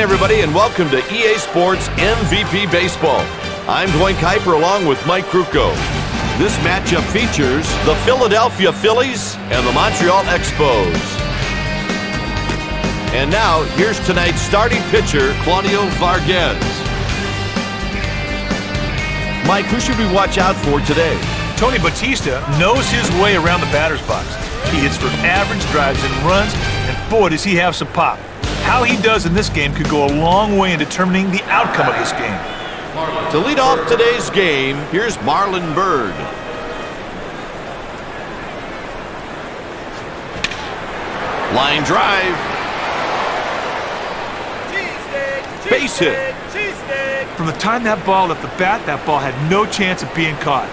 afternoon, everybody, and welcome to EA Sports MVP Baseball. I'm Dwayne Kiper along with Mike Kruko. This matchup features the Philadelphia Phillies and the Montreal Expos. And now, here's tonight's starting pitcher, Claudio Vargas. Mike, who should we watch out for today? Tony Bautista knows his way around the batter's box. He hits for average, drives in runs, and boy, does he have some pop. How he does in this game could go a long way in determining the outcome of this game. To lead off today's game, here's Marlon Byrd. Line drive. Base hit. From the time that ball left the bat, that ball had no chance of being caught.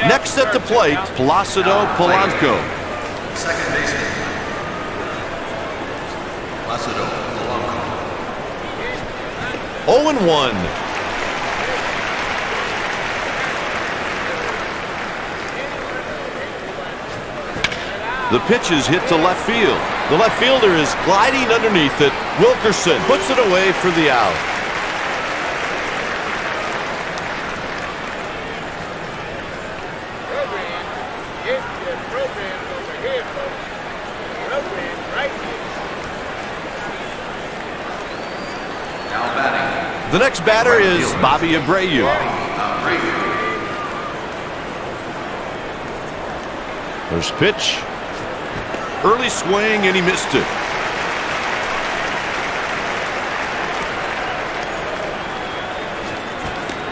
Next at the plate, Placido Polanco. Second baseman, Placido Polanco. 0-1. The pitch is hit to left field. The left fielder is gliding underneath it. Wilkerson puts it away for the out. The next batter is Bobby Abreu. First pitch. Early swing, and he missed it.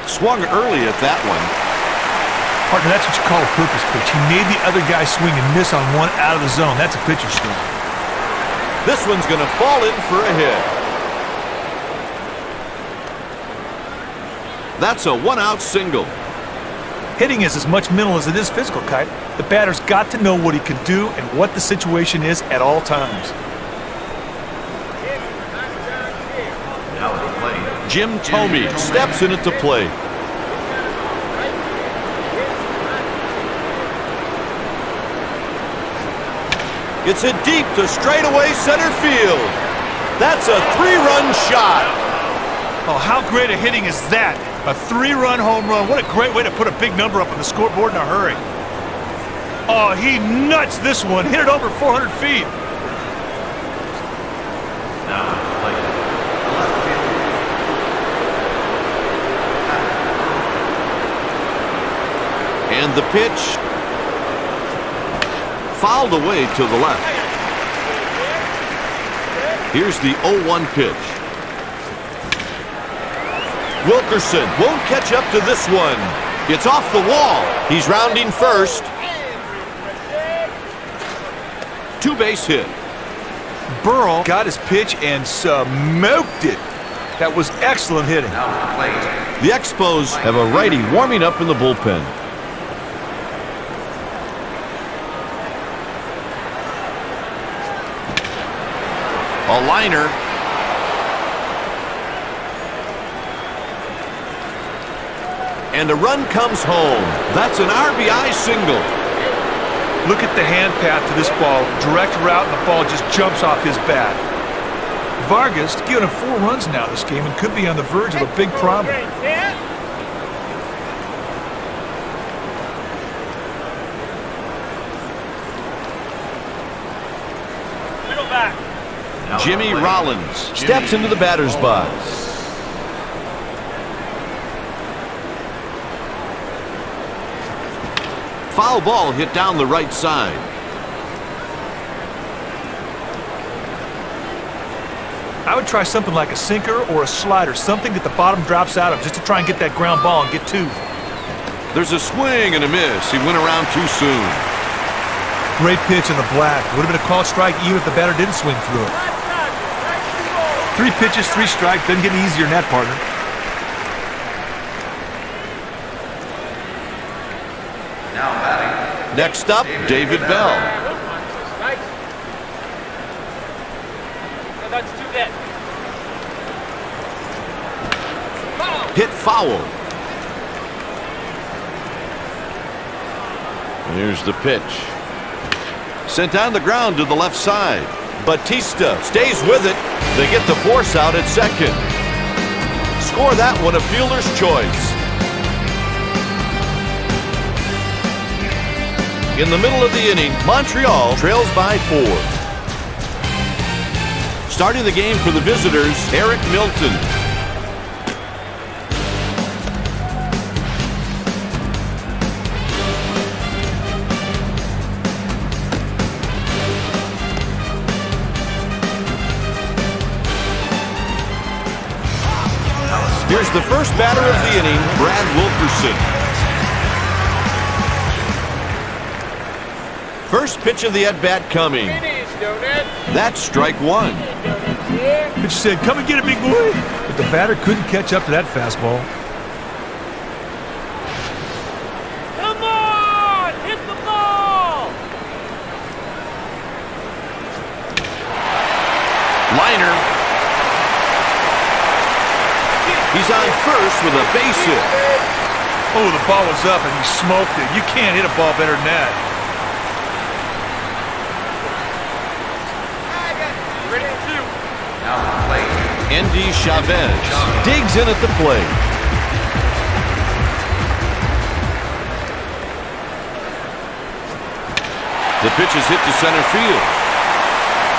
Swung early at that one. Partner, that's what you call a purpose pitch. He made the other guy swing and miss on one out of the zone. That's a pitcher's swing. This one's going to fall in for a hit. That's a one-out single. Hitting is as much mental as it is physical, Kiper. The batter's got to know what he can do and what the situation is at all times. Jim Thome steps in at the plate. It's hit deep to straightaway center field. That's a three-run shot. Oh, how great a hitting is that? A three-run home run. What a great way to put a big number up on the scoreboard in a hurry. Oh, he nuts this one. Hit it over 400 feet. Now, play it. Left field. And the pitch fouled away to the left. Here's the 0-1 pitch. Wilkerson won't catch up to this one. It's off the wall. He's rounding first. Two-base hit. Burrell got his pitch and smoked it. That was excellent hitting. The Expos have a righty warming up in the bullpen. A liner. And a run comes home. That's an RBI single. Look at the hand path to this ball. Direct route, and the ball just jumps off his bat. Vargas giving him 4 runs now this game and could be on the verge of a big problem. Jimmy Rollins steps into the batter's box. Foul ball hit down the right side. I would try something like a sinker or a slider, something that the bottom drops out of, just to try and get that ground ball and get 2. There's a swing and a miss. He went around too soon. Great pitch in the black. Would have been a called strike even if the batter didn't swing through it. 3 pitches, 3 strikes. Doesn't get easier than that, partner. Next up, David Bell. Hit foul. Here's the pitch. Sent on the ground to the left side. Bautista stays with it. They get the force out at second. Score that one a fielder's choice. In the middle of the inning, Montreal trails by 4. Starting the game for the visitors, Eric Milton. Here's the first batter of the inning, Brad Wilkerson. First pitch of the at-bat coming. That's strike one. Pitch said, come and get it, big boy. But the batter couldn't catch up to that fastball. Come on! Hit the ball! Liner. He's on first with a base hit. Oh, the ball was up and he smoked it. You can't hit a ball better than that. Endy Chávez digs in at the plate. The pitch is hit to center field.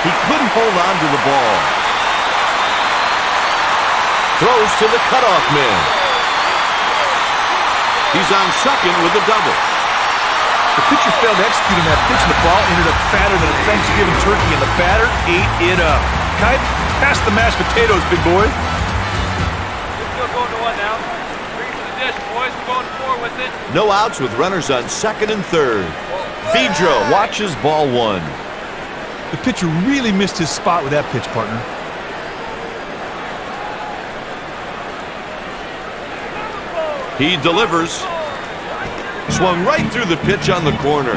He couldn't hold on to the ball. Throws to the cutoff man. He's on second with a double. The pitcher failed to execute on that pitch, and the ball ended up fatter than a Thanksgiving turkey, and the batter ate it up. Kite. Pass the mashed potatoes, big boy. We're still going to one now. Bring it to the dish, boys. We're going four with it. No outs with runners on second and third. Vidra watches ball one. The pitcher really missed his spot with that pitch, partner. He delivers. Swung right through the pitch on the corner.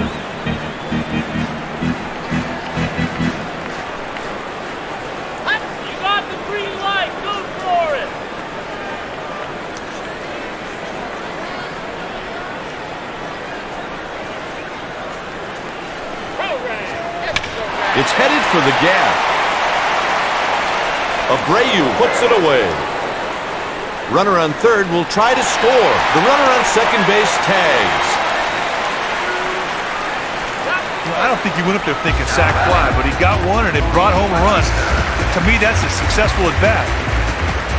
It's headed for the gap. Abreu puts it away. Runner on third will try to score. The runner on second base tags. Well, I don't think he went up there thinking sack fly, but he got one and it brought home a run. To me, that's a successful at bat.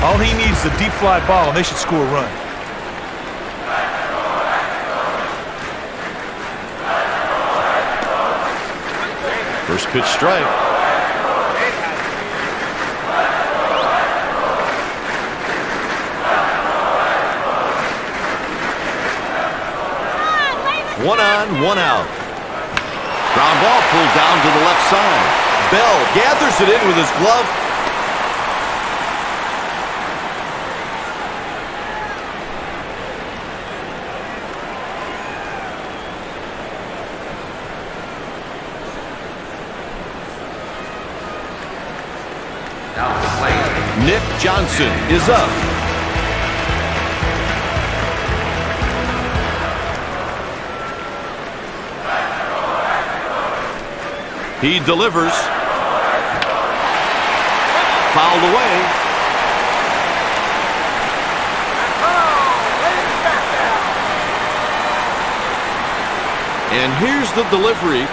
All he needs is a deep fly ball, and they should score a run. First pitch strike. One on, one out. Ground ball pulled down to the left side. Bell gathers it in with his glove. Nick Johnson is up. He delivers. Fouled away. And here's the delivery.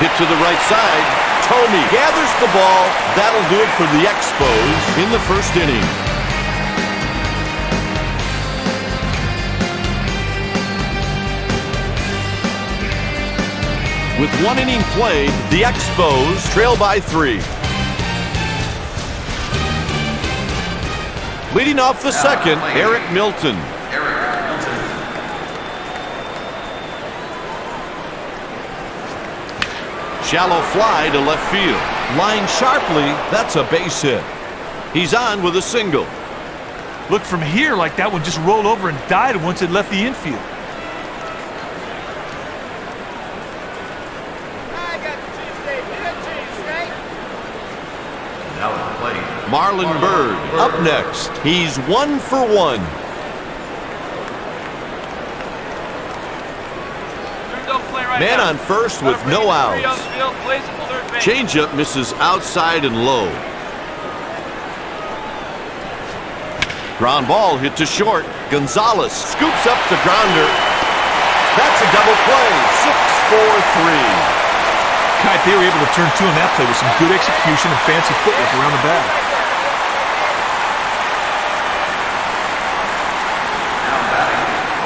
Hit to the right side. Thome gathers the ball. That'll do it for the Expos in the first inning. With one inning played, the Expos trail by 3. Leading off the second, Eric Milton. Shallow fly to left field. Lined sharply, that's a base hit. He's on with a single. Look from here like that one just rolled over and died once it left the infield. I got the cheese steak. Now the plate. Marlon Byrd up next. He's 1 for 1. Don't play right Man on first with no outs. Changeup misses outside and low. Ground ball hit to short. Gonzalez scoops up the grounder. That's a double play. 6-4-3. Kuyper were able to turn two on that play with some good execution and fancy footwork around the bat.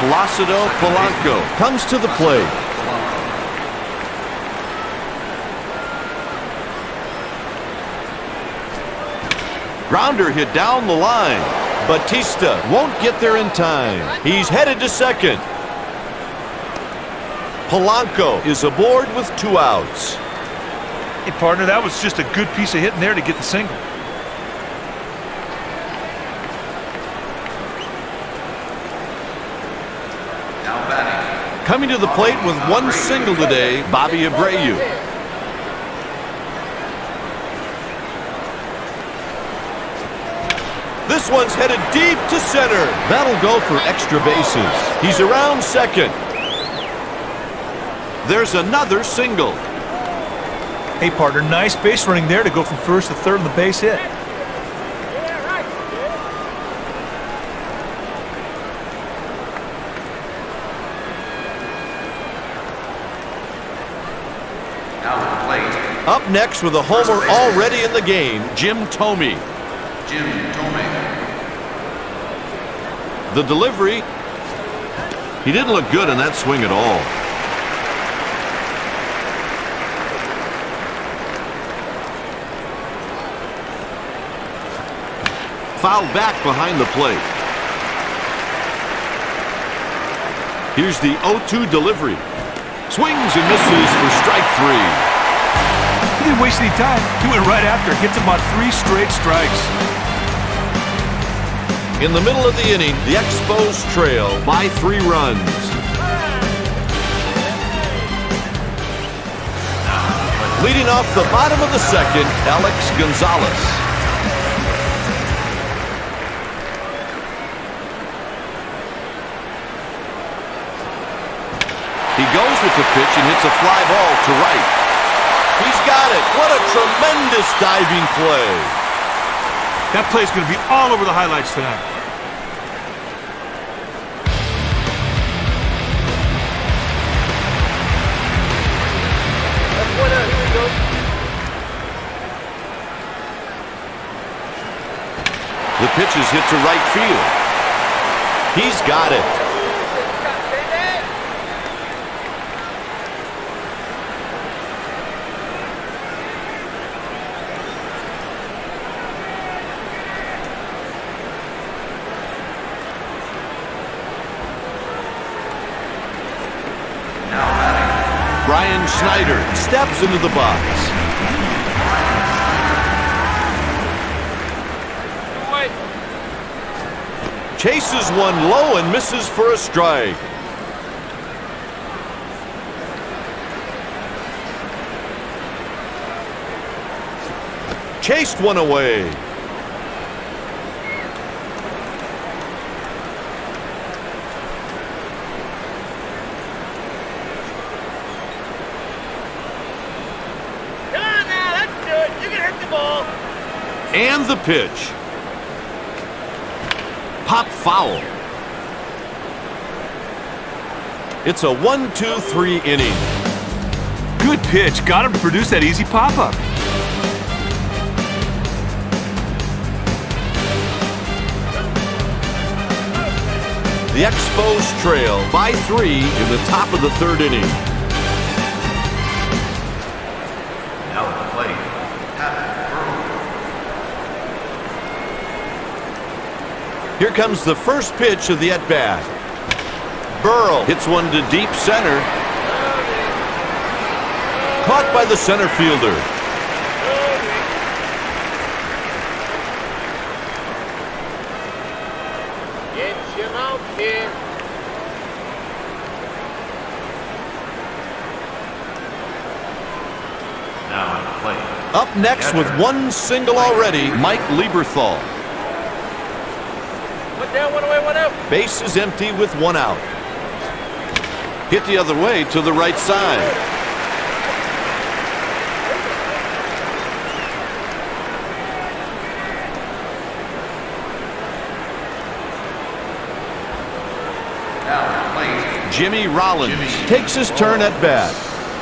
Placido Polanco comes to the plate. Grounder hit down the line. Bautista won't get there in time. He's headed to second. Polanco is aboard with two outs. Hey, partner, that was just a good piece of hitting there to get the single. Coming to the plate with one single today, Bobby Abreu. This one's headed deep to center. That'll go for extra bases. He's around second. There's another single. Hey, partner, nice base running there to go from first to third on the base hit. Up next with a homer already in the game, Jim Thome. The delivery, he didn't look good in that swing at all. Fouled back behind the plate. Here's the 0-2 delivery. Swings and misses for strike three. He didn't waste any time. He went right after. Hits about three straight strikes. In the middle of the inning, the Expos trail by 3 runs. Leading off the bottom of the second, Alex Gonzalez. He goes with the pitch and hits a fly ball to right. He's got it. What a tremendous diving play. That play is going to be all over the highlights tonight. The pitch is hit to right field. He's got it. Now Brian Schneider steps into the box. Chases one low and misses for a strike. Chased one away. Come on now, that's good. You can hit the ball. And the pitch. Pop foul. It's a 1-2-3 inning. Good pitch. Got him to produce that easy pop-up. The Expos trail by 3 in the top of the third inning. Here comes the first pitch of the at-bat. Burrell hits one to deep center. Caught by the center fielder. Get him out here. Now on the plate. Up next with one single already, Mike Lieberthal. Base is empty with 1 out. hit the other way to the right side. Jimmy Rollins takes his turn at bat.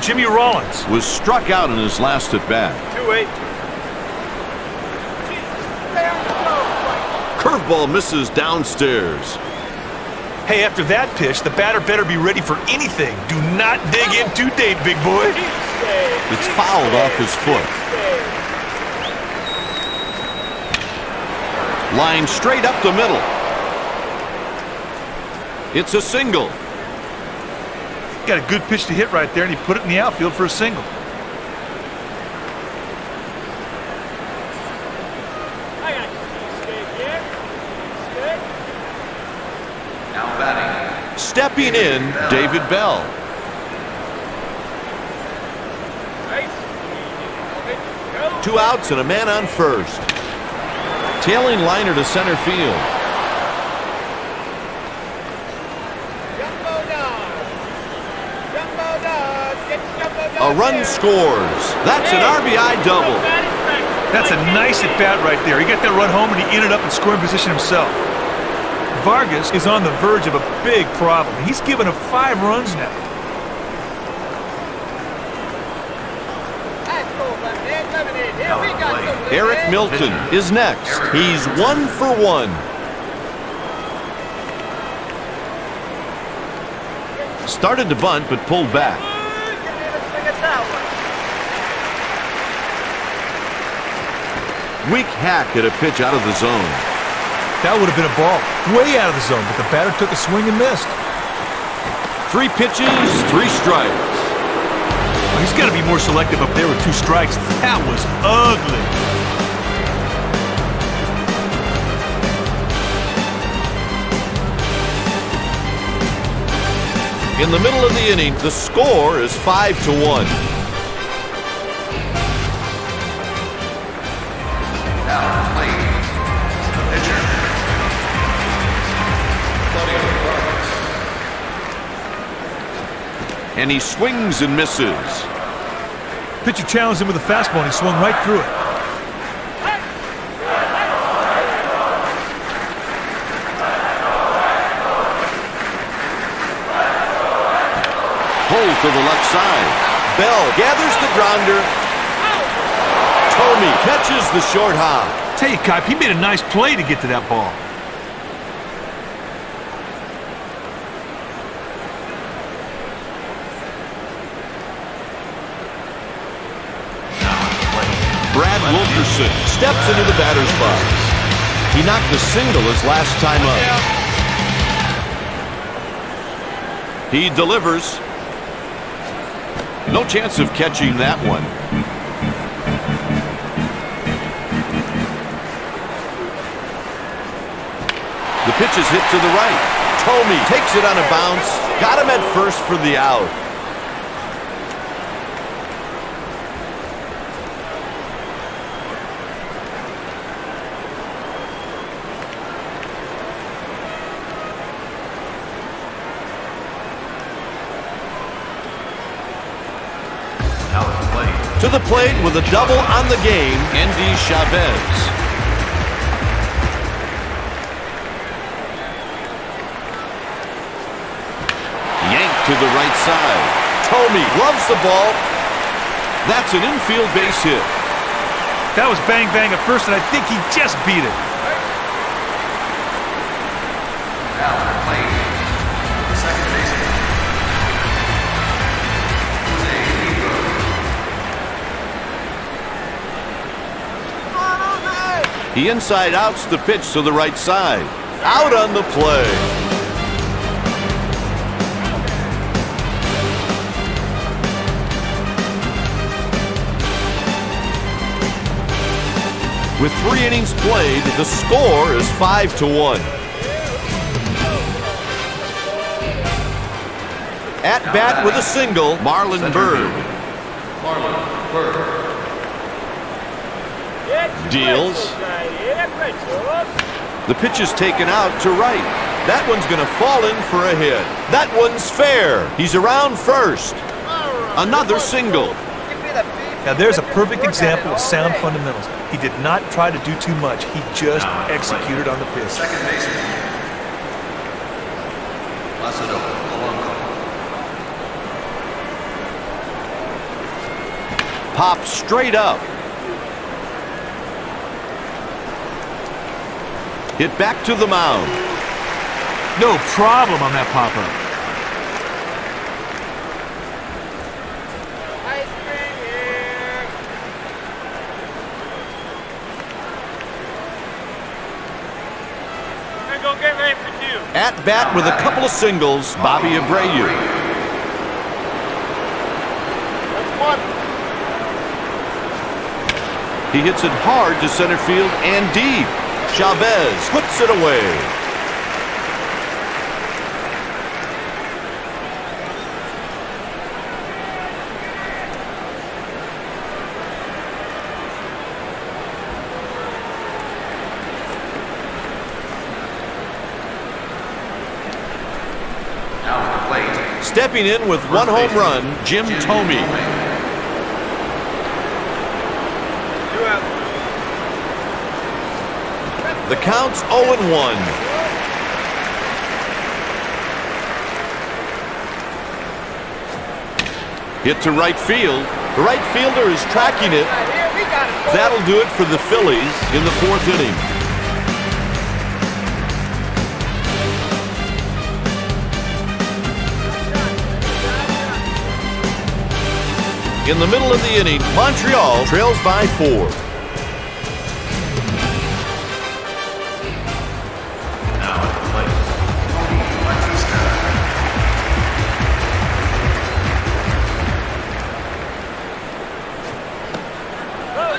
Jimmy Rollins was struck out in his last at bat. 2-8. Curveball misses downstairs. Hey, after that pitch, the batter better be ready for anything. Do not dig in too deep, big boy. It's fouled off his foot. Line straight up the middle. It's a single. Got a good pitch to hit right there, and he put it in the outfield for a single. Now batting. Stepping in, David Bell. Two outs and a man on first. Tailing liner to center field. A run scores. That's an RBI double. That's a nice at-bat right there. He got that run home, and he ended up in scoring position himself. Vargas is on the verge of a big problem. He's given up 5 runs now. Eric Milton is next. He's 1 for 1. Started to bunt, but pulled back. Weak hack at a pitch out of the zone. That would have been a ball way out of the zone, but the batter took a swing and missed. 3 pitches, 3 strikes. Well, he's got to be more selective up there with 2 strikes. That was ugly. In the middle of the inning, the score is 5-1. And he swings and misses. Pitcher challenged him with a fastball, and he swung right through it. Hole to the left side. Bell gathers the grounder. Thome catches the short hop. Tell you, Kip, he made a nice play to get to that ball. Brad Wilkerson steps into the batter's box. He knocked a single his last time up. He delivers. No chance of catching that one. The pitch is hit to the right. Thome takes it on a bounce. Got him at first for the out. To the plate with a double on the game, Endy Chávez. Yanked to the right side. Thome loves the ball. That's an infield base hit. That was bang bang at first, and I think he just beat it. He inside outs the pitch to the right side. Out on the play. With 3 innings played, the score is 5-1. At bat with a single, Marlon Byrd. Deals. The pitch is taken out to right. That one's going to fall in for a hit. That one's fair. He's around first. Another single. Now there's a perfect example of sound fundamentals. He did not try to do too much. He just executed on the pitch. Second baseman, Placido Polanco. Pop straight up. Hit back to the mound. No problem on that pop-up. At bat with a couple of singles, Bobby Abreu. He hits it hard to center field and deep. Chávez puts it away. Stepping in with one home run, Jim Thome. The count's 0-1. Hit to right field. The right fielder is tracking it. That'll do it for the Phillies in the fourth inning. In the middle of the inning, Montreal trails by 4. Now at the plate, Tony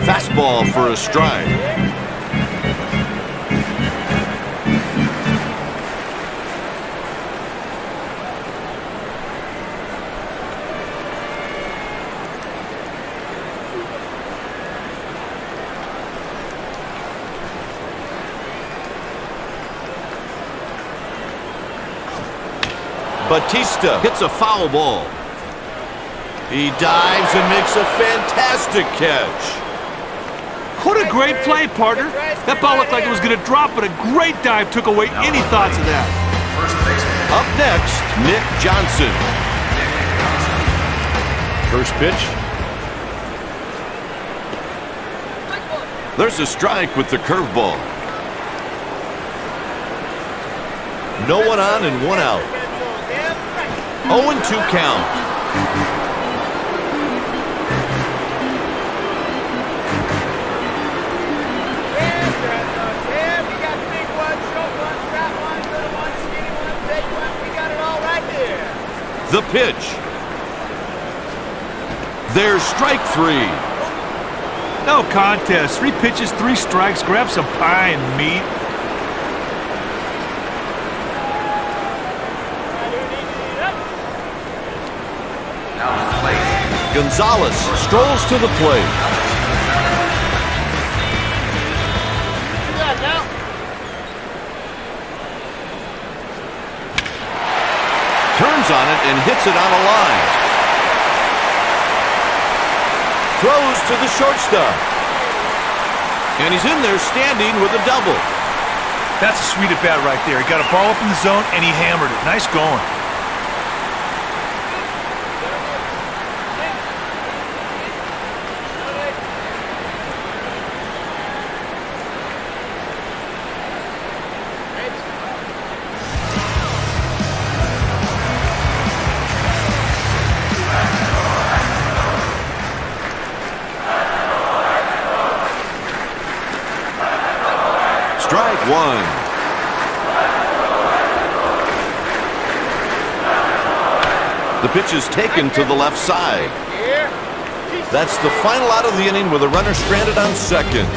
Bautista. Fastball for a strike. Bautista hits a foul ball. He dives and makes a fantastic catch. What a great play, partner. That ball looked like it was going to drop, but a great dive took away any thoughts of that. Up next, Nick Johnson. First pitch. There's a strike with the curveball. No one on and one out. 0-2 count. The pitch. There's strike 3. No contest. 3 pitches, 3 strikes. Grab some pie and meat. Gonzalez strolls to the plate. Turns on it and hits it on a line. Throws to the shortstop. And he's in there standing with a double. That's a sweet at bat right there. He got a ball up in the zone and he hammered it. Nice going. Pitch is taken to the left side. That's the final out of the inning with a runner stranded on second.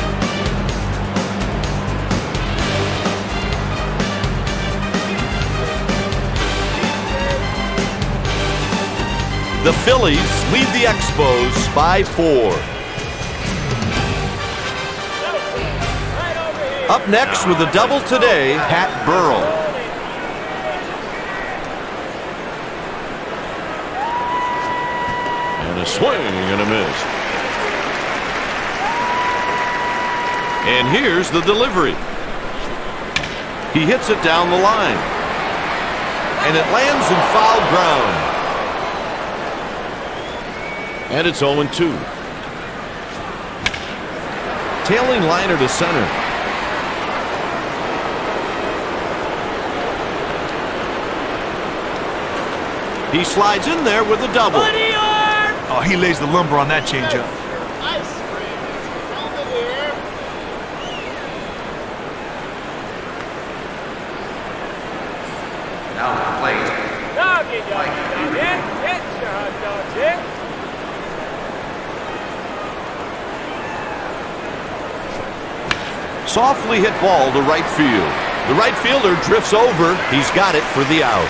The Phillies lead the Expos by 4. Up next with a double today, Pat Burrell. And a swing and a miss. And here's the delivery. He hits it down the line. And it lands in foul ground. And it's 0-2. Tailing liner to center. He slides in there with a double. Oh, he lays the lumber on that changeup. Now the plate. Softly hit ball to right field. The right fielder drifts over. He's got it for the out.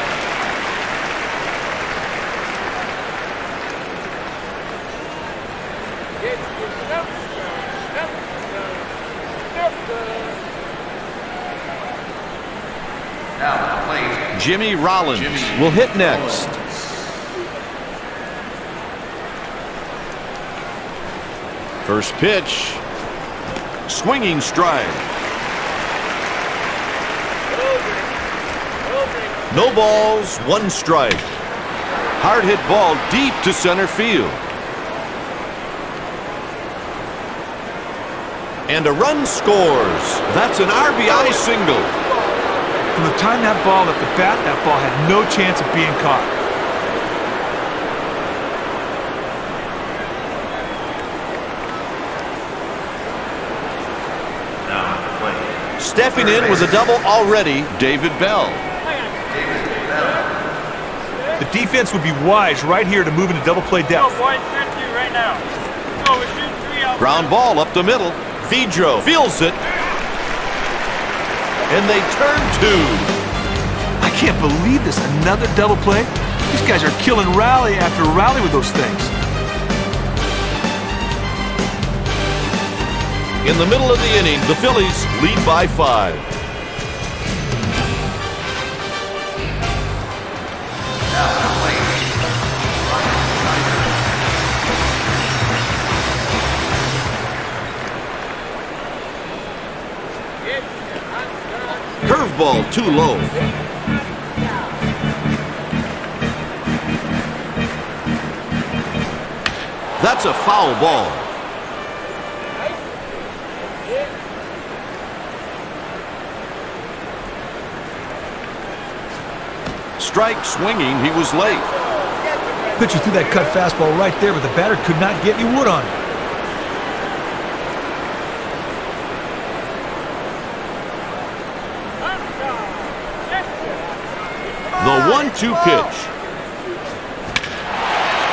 Now Jimmy Rollins will hit next. First pitch. Swinging strike. No balls, one strike. Hard hit ball deep to center field. And a run scores. That's an RBI single. From the time that ball at the bat, that ball had no chance of being caught. Stepping in with a double already, David Bell. The defense would be wise right here to move into double play depth. Ground ball up the middle. Vidro feels it. And they turn two. I can't believe this. Another double play. These guys are killing rally after rally with those things. In the middle of the inning, the Phillies lead by 5. Curveball too low. That's a foul ball. Strike swinging, he was late. Pitcher threw that cut fastball right there, but the batter could not get any wood on it. The 1-2 pitch.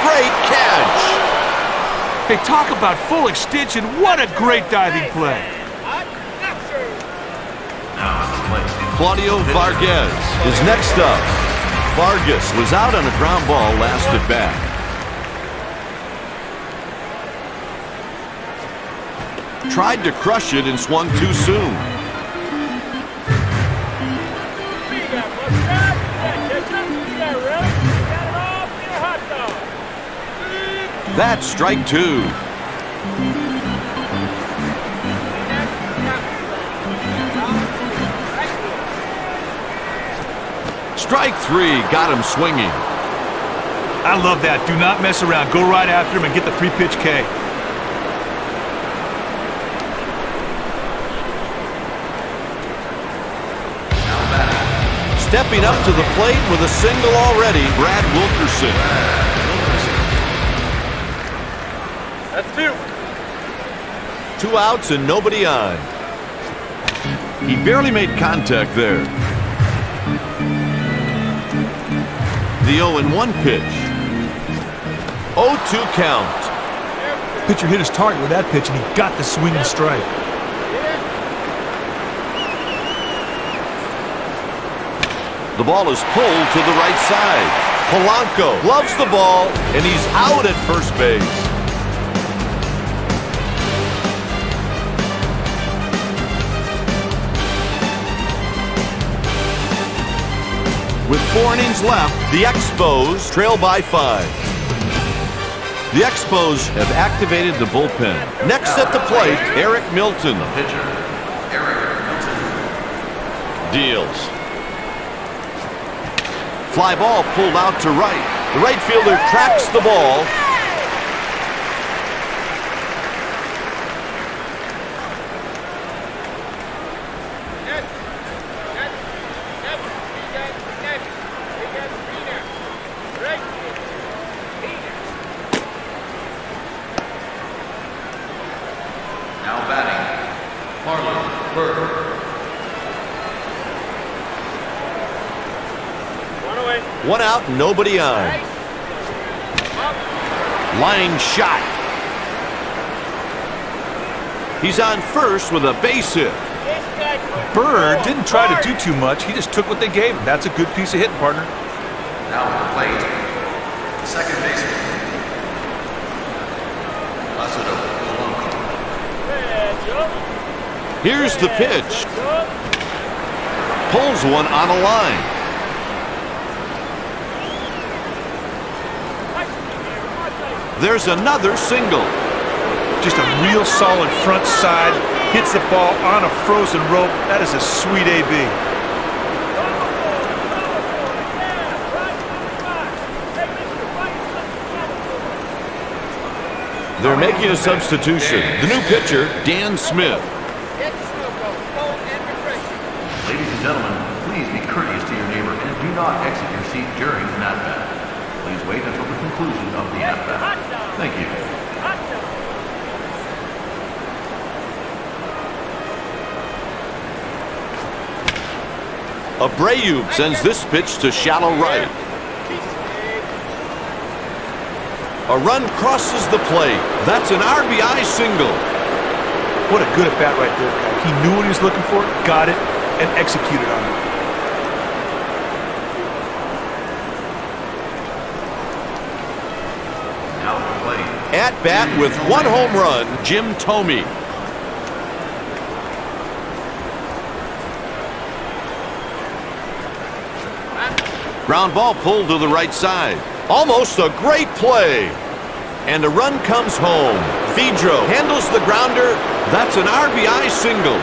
Great catch. Hey, talk about full extension. What a great diving play. Claudio Vargas is next up. Vargas was out on a ground ball last at bat. Tried to crush it and swung too soon. That's strike two. Strike three, got him swinging. I love that. Do not mess around. Go right after him and get the pre-pitch K. Stepping up to the plate with a single already, Brad Wilkerson. That's two. 2 outs and nobody on. He barely made contact there. The 0-1 pitch. 0-2 count. Pitcher hit his target with that pitch, and he got the swinging strike. The ball is pulled to the right side. Polanco loves the ball, and he's out at first base. With 4 innings left, the Expos trail by 5. The Expos have activated the bullpen. Next at the plate, Eric Milton. Deals. Fly ball pulled out to right. The right fielder tracks the ball. Nobody on. Line shot. He's on first with a base hit. Byrd didn't try to do too much. He just took what they gave him. That's a good piece of hitting, partner. Now at the plate, second baseman, Placido Polanco. Here's the pitch. Pulls one on a line. There's another single. Just a real solid front side. Hits the ball on a frozen rope. That is a sweet AB. They're making a substitution. The new pitcher, Dan Smith. Ladies and gentlemen, please be courteous to your neighbor and do not exit your seat during an at-bat. Please wait until the conclusion of the at-bat. Thank you. Abreu sends this pitch to shallow right. A run crosses the plate. That's an RBI single. What a good at-bat right there, guy. He knew what he was looking for, got it, and executed on it. At bat with 1 home run, Jim Thome. Ground ball pulled to the right side. Almost a great play. And a run comes home. Vidro handles the grounder. That's an RBI single.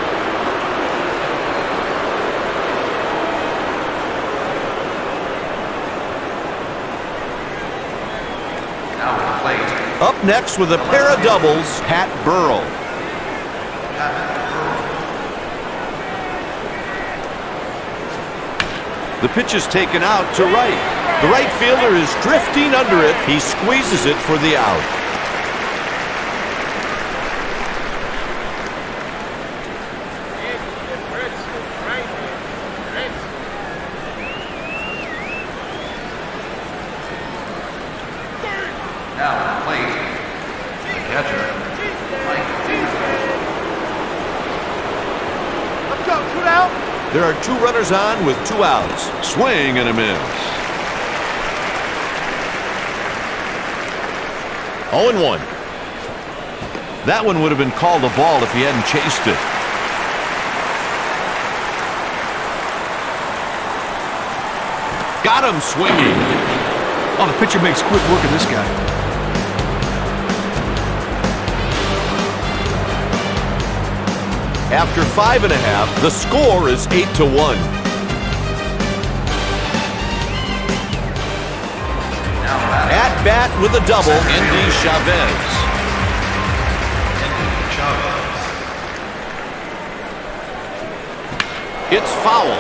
Up next with a pair of doubles, Pat Burrell. The pitch is taken out to right. The right fielder is drifting under it. He squeezes it for the out. There are 2 runners on with 2 outs. Swing and a miss. 0-1. That one would have been called a ball if he hadn't chased it. Got him swinging. Oh, the pitcher makes quick work of this guy. After 5½, the score is 8-1. At bat with a double, Endy Chávez. It's foul.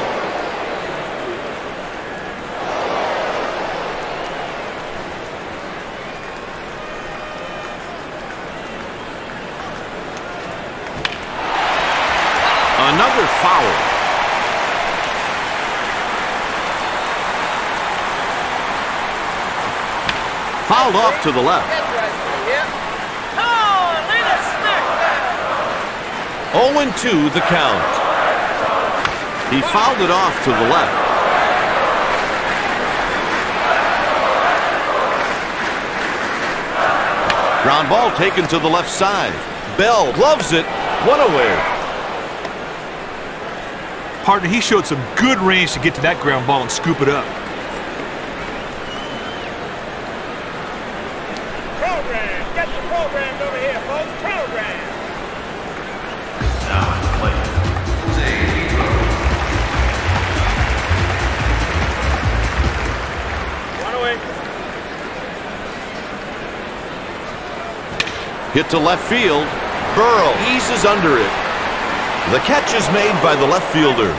Another foul. Fouled off to the left. 0-2 the count. He fouled it off to the left. Ground ball taken to the left side. Bell gloves it. One away. Partner, he showed some good range to get to that ground ball and scoop it up. programmed over here, folks. Programmed. Now it's play. Zero. One away. Hit to left field. Burrell eases under it. The catch is made by the left fielder.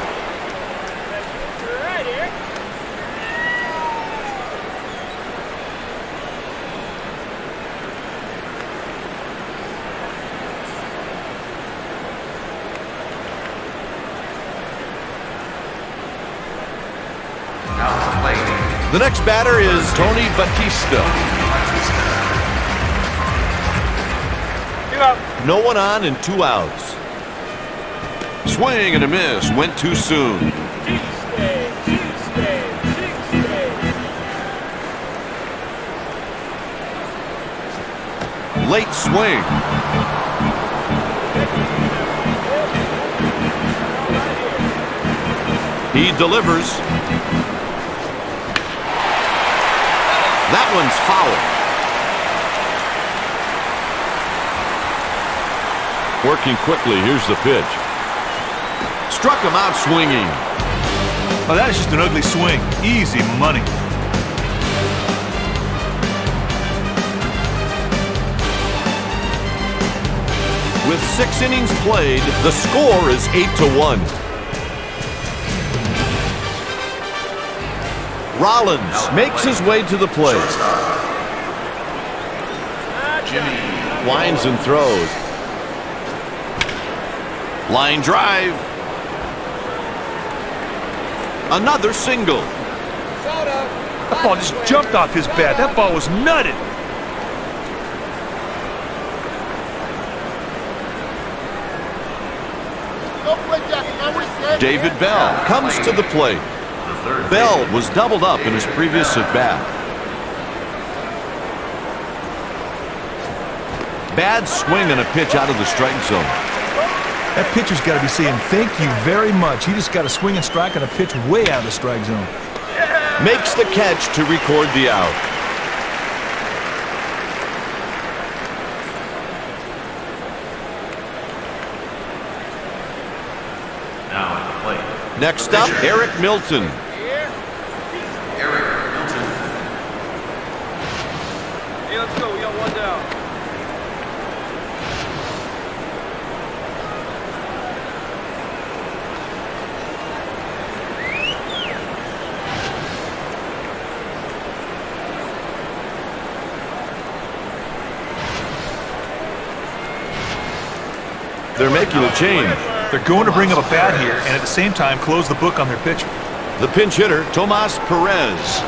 The next batter is Tony Bautista. No one on and two outs. Swing and a miss. Went too soon. Late swing. He delivers. That one's foul. Working quickly, here's the pitch. Struck him out swinging. Oh, that is just an ugly swing. Easy money. With 6 innings played, the score is 8-1. Rollins makes his way to the plate. Jimmy winds and throws. Line drive. Another single. That ball just jumped off his bat. That ball was nutted. David Bell comes to the plate. Bell was doubled up in his previous at-bat. Bad swing and a pitch out of the strike zone. That pitcher's got to be saying thank you very much. He just got a swing and strike and a pitch way out of the strike zone. Makes the catch to record the out. Now at the plate. Next up, Eric Milton. Eric Milton. Hey, let's go. We got one down. They're making a change. They're going to bring up a bat here and at the same time close the book on their pitcher. The pinch hitter, Tomas Perez.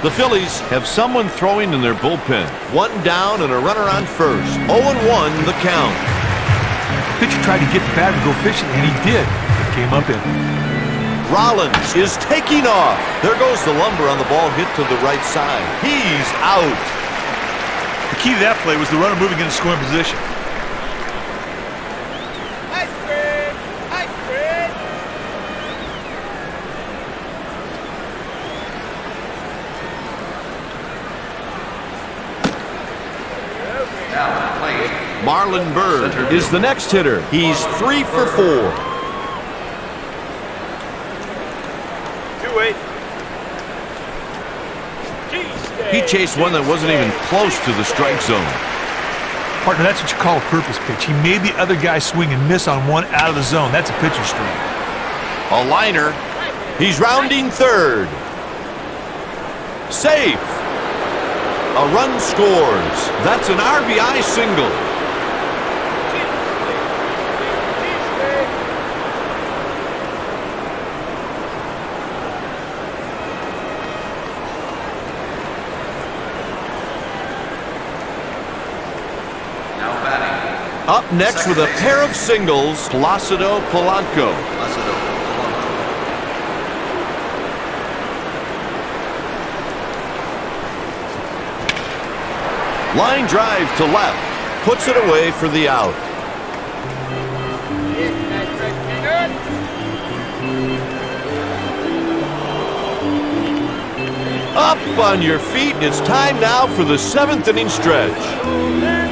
The Phillies have someone throwing in their bullpen. One down and a runner on first. 0-1 the count. Pitcher tried to get the batter to go fishing, and he did. It came up in. Rollins is taking off. There goes the lumber on the ball, hit to the right side. He's out. The key to that play was the runner moving into scoring position. Marlon Byrd is the next hitter. He's 3 for 4. 2-8. He chased one that wasn't even close to the strike zone. Partner, that's what you call a purpose pitch. He made the other guy swing and miss on one out of the zone. That's a pitcher's strike. A liner. He's rounding third. Safe. A run scores. That's an RBI single. Up next with a pair of singles, Placido Polanco. Line drive to left, puts it away for the out. Up on your feet, and it's time now for the seventh inning stretch.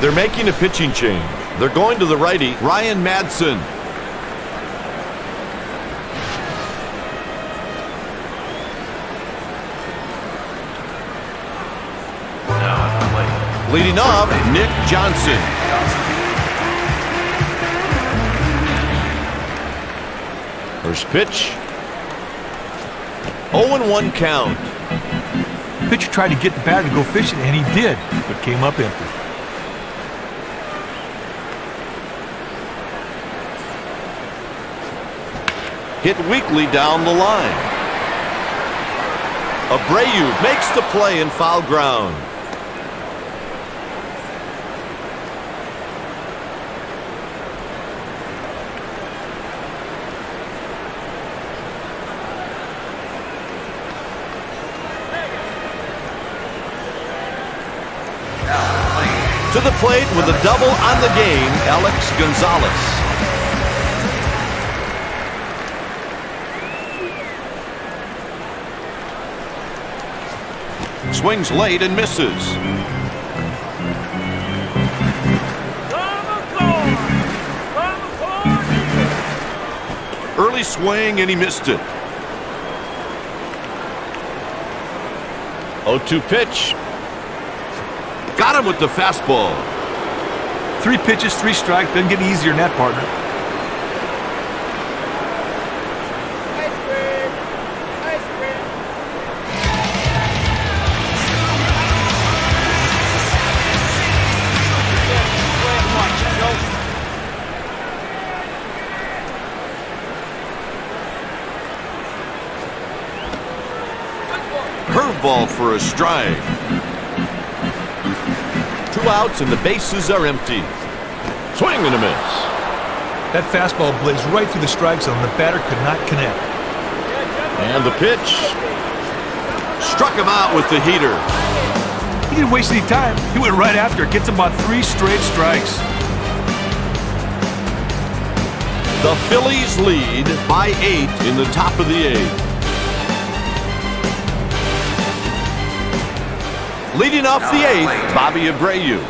They're making a pitching change. They're going to the righty, Ryan Madsen. Leading off, Nick Johnson. First pitch. 0-1 count. The pitcher tried to get the batter to go fishing, and he did, but came up empty. Hit weakly down the line. Abreu makes the play in foul ground. To the plate with a double on the game, Alex Gonzalez. Swings late and misses. Early swing and he missed it. 0-2 pitch. Got him with the fastball. 3 pitches, 3 strikes. Doesn't get easier than that, partner. Ball for a strike. 2 outs and the bases are empty. Swing and a miss. That fastball blazed right through the strike zone. The batter could not connect. And the pitch. Struck him out with the heater. He didn't waste any time. He went right after it. Gets about 3 straight strikes. The Phillies lead by 8 in the top of the 8th. Leading off the 8th, Bobby Abreu.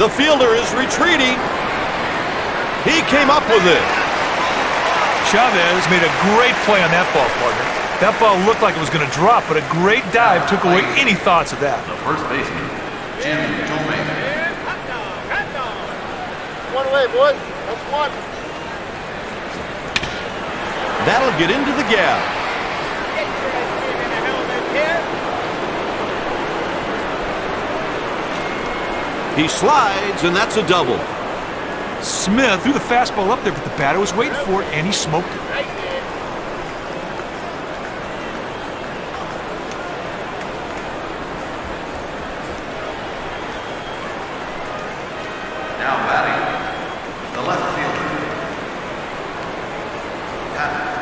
The fielder is retreating. He came up with it. Chávez made a great play on that ball, partner. That ball looked like it was going to drop, but a great dive took away any thoughts of that. The first baseman, Jim Thome. One way, boys. That's one. That'll get into the gap. He slides, and that's a double. Smith threw the fastball up there, but the batter was waiting for it, and he smoked it. Now batting, the left fielder, Pat.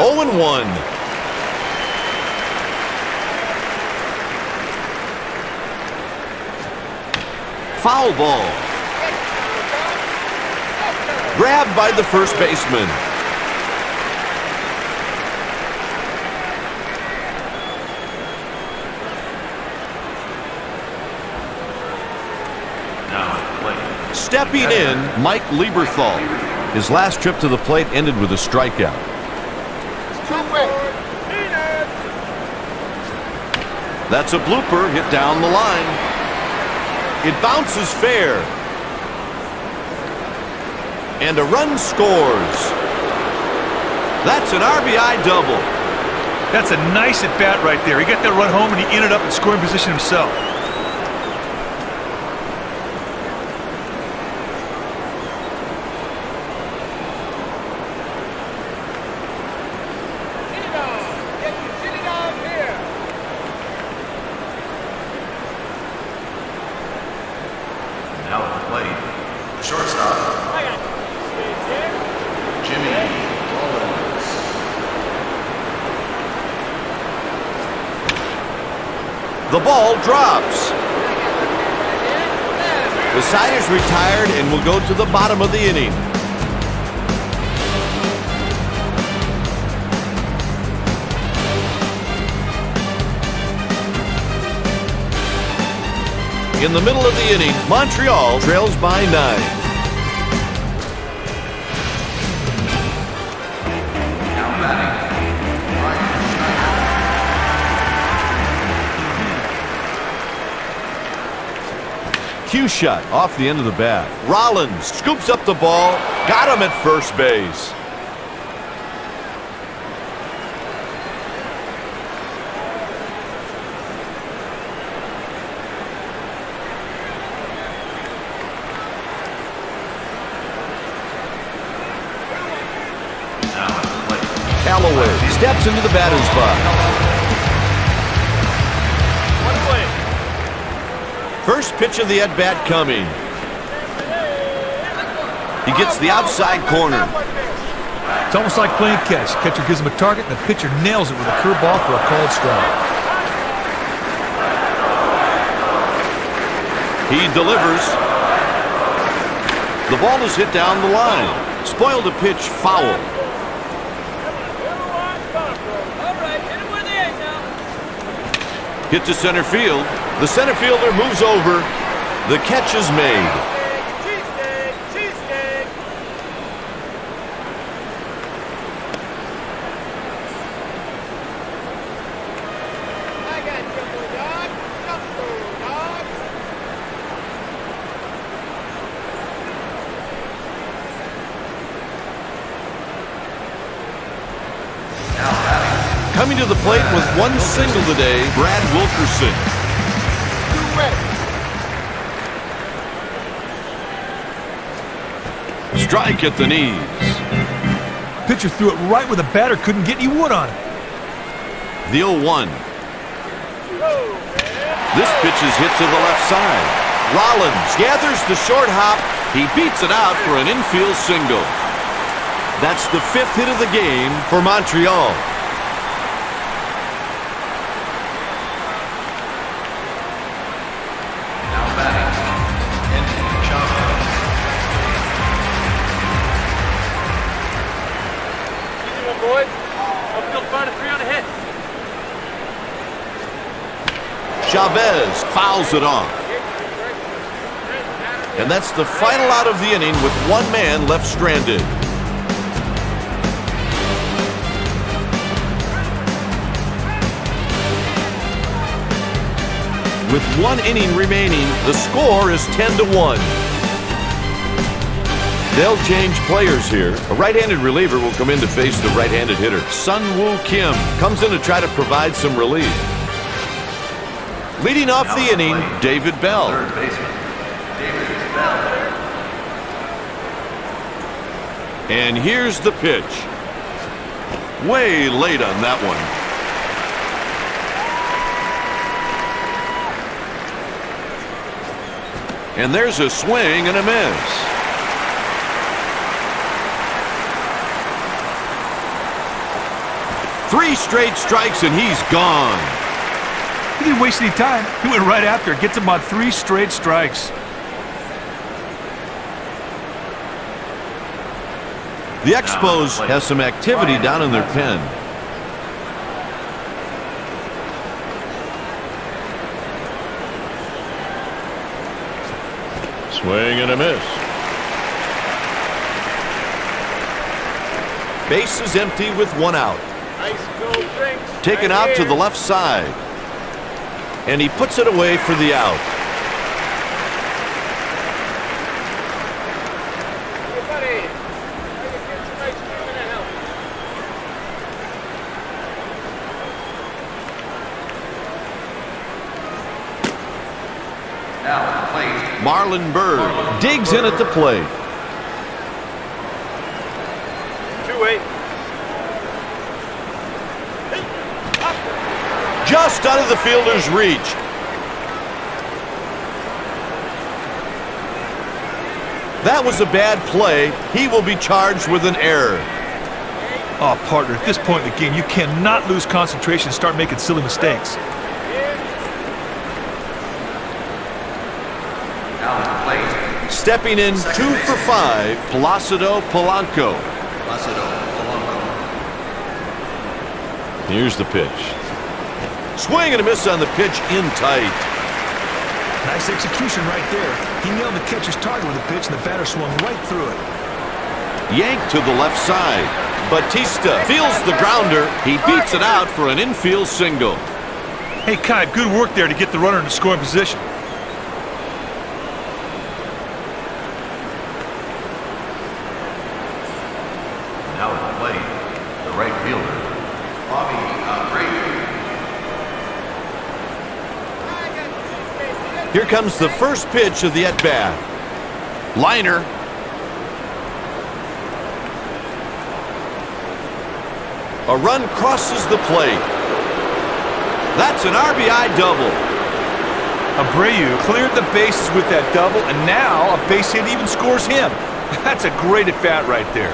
0-1. Foul ball. Grabbed by the first baseman. Stepping in, Mike Lieberthal. His last trip to the plate ended with a strikeout. That's a blooper hit down the line. It bounces fair. And a run scores. That's an RBI double. That's a nice at bat right there. He got that run home and he ended up in scoring position himself. Drops. The side is retired and will go to the bottom of the inning. In the middle of the inning, Montreal trails by 9. Q shot off the end of the bat. Rollins scoops up the ball, got him at first base. Callaway steps into the batter's box. First pitch of the at-bat coming. He gets the outside corner. It's almost like playing catch. Catcher gives him a target, and the pitcher nails it with a curveball for a called strike. He delivers. The ball is hit down the line. Spoiled a pitch, foul. Hit to center field. The center fielder moves over. The catch is made. Coming to the plate with one single today, Brad Wilkerson. Strike at the knees. Pitcher threw it right where the batter couldn't get any wood on it. The 0-1. This pitch is hit to the left side. Rollins gathers the short hop. He beats it out for an infield single. That's the 5th hit of the game for Montreal. Chávez fouls it off. And that's the final out of the inning with one man left stranded. With one inning remaining, the score is 10-1. They'll change players here. A right-handed reliever will come in to face the right-handed hitter. Sunwoo Kim comes in to try to provide some relief. Leading off the inning, David Bell. Third baseman, David Bell. And here's the pitch. Way late on that one. And there's a swing and a miss. Three straight strikes and he's gone. He didn't waste any time. He went right after it. Gets him on 3 straight strikes. The Expos have some activity down in their pen. Swing and a miss. Base is empty with one out. Taken out to the left side. and he puts it away for the out. Marlon Byrd digs in at the plate. Just out of the fielder's reach. That was a bad play. He will be charged with an error. Oh, partner, at this point in the game, you cannot lose concentration and start making silly mistakes. Stepping in 2 for 5, Placido Polanco. Here's the pitch. Swing and a miss on the pitch in tight. Nice execution right there. He nailed the catcher's target with the pitch, and the batter swung right through it. Yanked to the left side. Bautista feels the grounder. He beats it out for an infield single. Hey, Kai, good work there to get the runner in the scoring position. Here comes the first pitch of the at-bat. Liner. A run crosses the plate. That's an RBI double. Abreu cleared the bases with that double, and now a base hit even scores him. That's a great at-bat right there.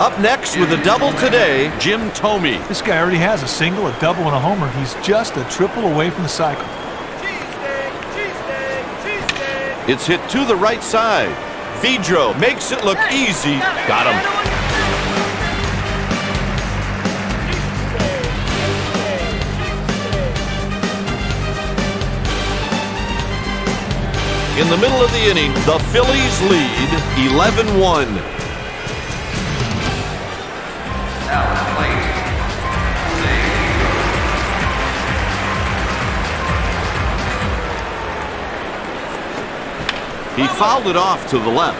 Up next with a double today, Jim Thome. This guy already has a single, a double, and a homer. He's just a triple away from the cycle. It's hit to the right side. Vidro makes it look easy. Got him. In the middle of the inning, the Phillies lead 11-1. He fouled it off to the left.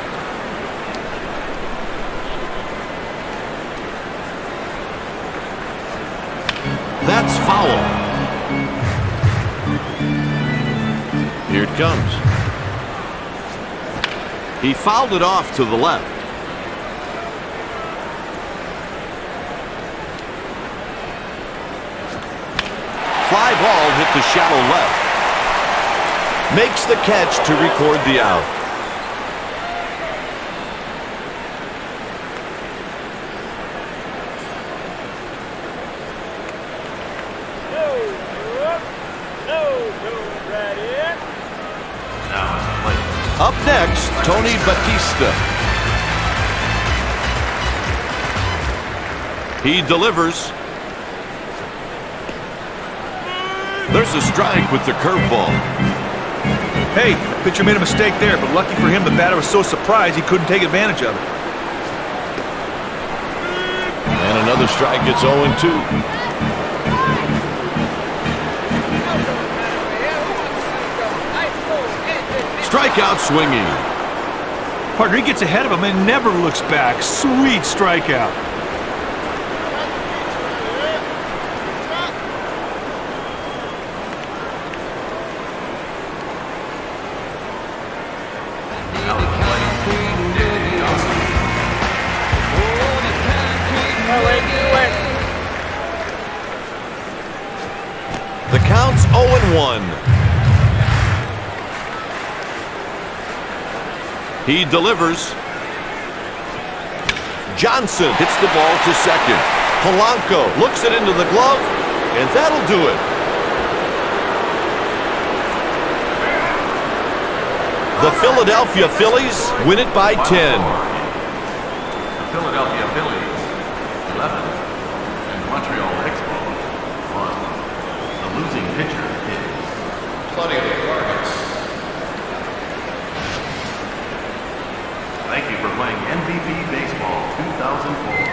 That's foul. Here it comes. He fouled it off to the left. Fly ball hit the shallow left. Makes the catch to record the out. Up next, Tony Bautista. He delivers. There's a strike with the curveball. Hey, pitcher made a mistake there, but lucky for him, the batter was so surprised he couldn't take advantage of it. And another strike gets 0-2. Strikeout swinging. Partner, he gets ahead of him and never looks back. Sweet strikeout. He delivers. Johnson hits the ball to second. Polanco looks it into the glove, and that'll do it. The Philadelphia Phillies win it by 10. The Philadelphia Phillies 11 and Montreal Expos 1. The losing pitcher is Claudio Vargas. playing MVP Baseball 2004.